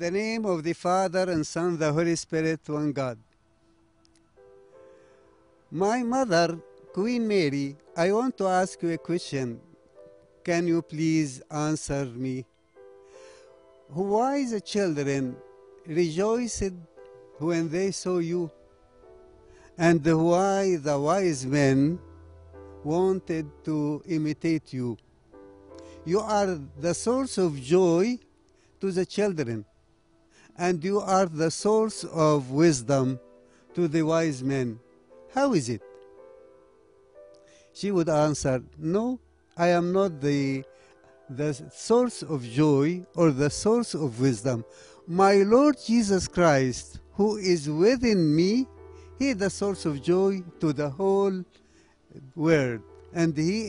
the name of the Father and Son, the Holy Spirit, one God. My mother, Queen Mary, I want to ask you a question. Can you please answer me? Why the children rejoiced when they saw you? And why the wise men wanted to imitate you? You are the source of joy to the children, and you are the source of wisdom to the wise men. How is it? She would answer, no, I am not the source of joy or the source of wisdom. My Lord Jesus Christ, who is within me, He is the source of joy to the whole world. And He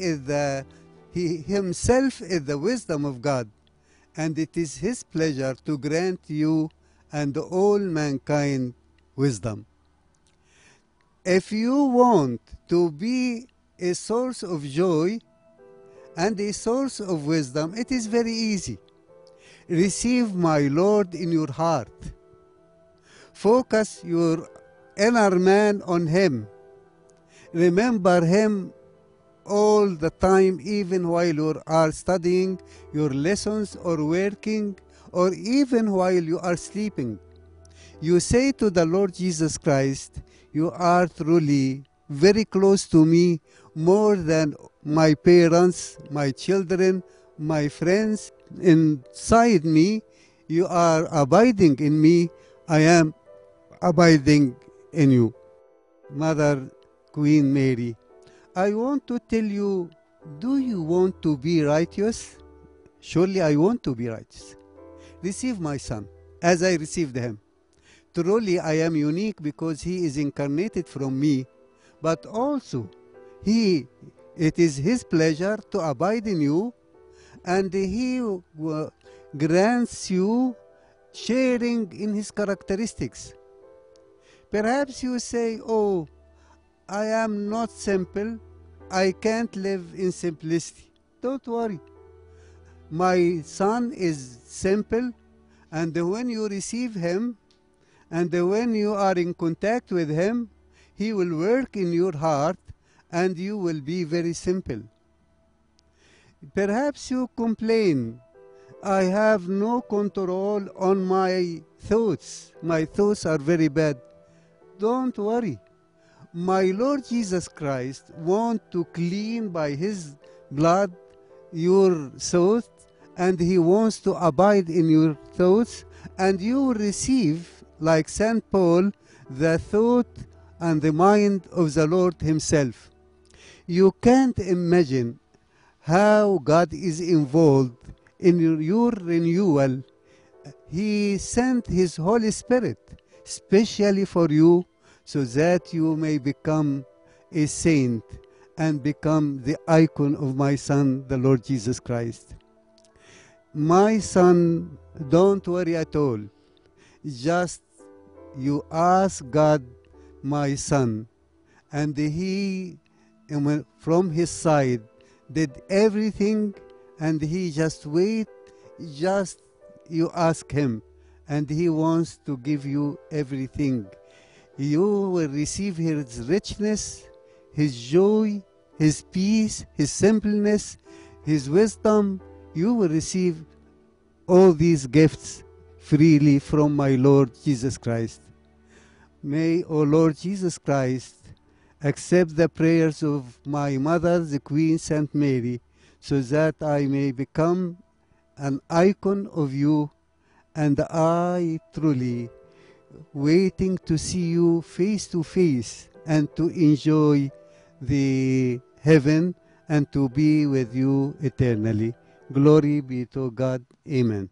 Himself is the wisdom of God. And it is His pleasure to grant you and all mankind wisdom. If you want to be a source of joy and a source of wisdom, it is very easy. Receive my Lord in your heart. Focus your inner man on Him. Remember Him all the time, even while you are studying your lessons or working, or even while you are sleeping. You say to the Lord Jesus Christ, you are truly very close to me, more than my parents, my children, my friends. Inside me, you are abiding in me. I am abiding in you. Mother Queen Mary, I want to tell you, do you want to be righteous? Surely I want to be righteous. Receive my Son as I received Him. Truly, I am unique because He is incarnated from me, but also it is His pleasure to abide in you, and He grants you sharing in His characteristics. Perhaps you say, oh, I am not simple. I can't live in simplicity. Don't worry. My Son is simple, and when you receive Him, and when you are in contact with Him, He will work in your heart and you will be very simple. Perhaps you complain, I have no control on my thoughts. My thoughts are very bad. Don't worry. My Lord Jesus Christ wants to clean by His blood your thoughts, and He wants to abide in your thoughts, and you will receive, like St. Paul, the thought and the mind of the Lord Himself. You can't imagine how God is involved in your renewal. He sent His Holy Spirit specially for you so that you may become a saint and become the icon of my Son, the Lord Jesus Christ. My son, don't worry at all. Just you ask God, my Son, and He, from His side, did everything, and He just wait, just you ask Him, and He wants to give you everything. You will receive His richness, His joy, His peace, His simpleness, His wisdom. You will receive all these gifts freely from my Lord Jesus Christ. May, O Lord Jesus Christ, accept the prayers of my mother, the Queen Saint Mary, so that I may become an icon of you, and I truly waiting to see you face to face and to enjoy the heaven and to be with you eternally. Glory be to God. Amen.